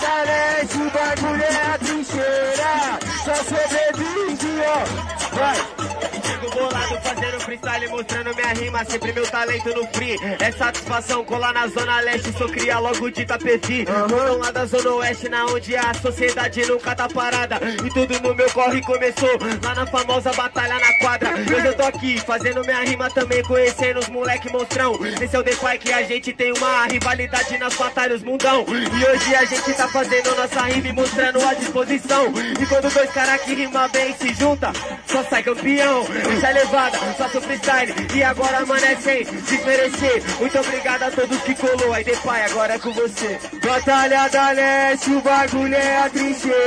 da Leste, o bagulho é a trincheira. Só sobrevive, ó. Vai! Chego bolado fazendo freestyle, mostrando minha rima, sempre meu talento no free. É satisfação colar na zona leste, sou cria logo de Itapevi. Então lá da zona oeste, na onde a sociedade nunca tá parada, e tudo no meu corre começou lá na famosa batalha na quadra. Hoje eu tô aqui fazendo minha rima também, conhecendo os moleque monstrão. Esse é o DeFi que a gente tem uma rivalidade nas batalhas mundão. E hoje a gente tá fazendo nossa rima e mostrando a disposição. E quando dois caras que rima bem se junta, só sai campeão. Essa é levada, faço freestyle e agora amanece desmerecer. Muito obrigado a todos que colou, aí DeFi, agora é com você. Batalha da Leste, o bagulho é a trincheira.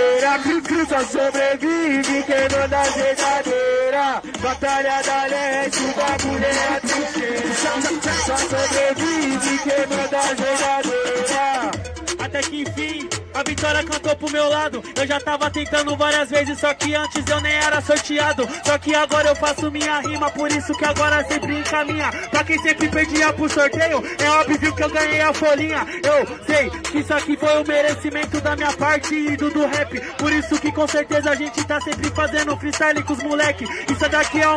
Só sobrevive quem manda a verdadeira. Batalha da Leste, o bagulho é a trincheira. Só sobrevive quem manda a verdadeira. Até que enfim a vitória cantou pro meu lado. Eu já tava tentando várias vezes, só que antes eu nem era sorteado. Só que agora eu faço minha rima, por isso que agora sempre encaminha. Pra quem sempre perdia pro sorteio, é óbvio que eu ganhei a folhinha. Eu sei que isso aqui foi o merecimento da minha parte e do rap. Por isso que com certeza a gente tá sempre fazendo freestyle com os moleque. Isso daqui é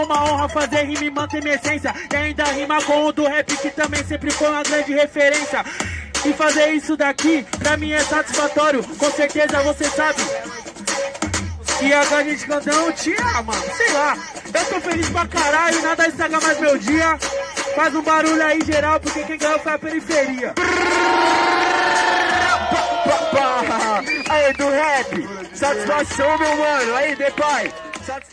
uma honra fazer rima e manter minha essência. E ainda rima com o do rap, que também sempre foi uma grande referência. E fazer isso daqui, pra mim é satisfatório, com certeza você sabe. E agora a gente canta um tia, mano, sei lá. Eu tô feliz pra caralho, nada estraga mais meu dia. Faz um barulho aí geral, porque quem ganhou foi a periferia. Aí do rap, satisfação meu mano, aí DeFi.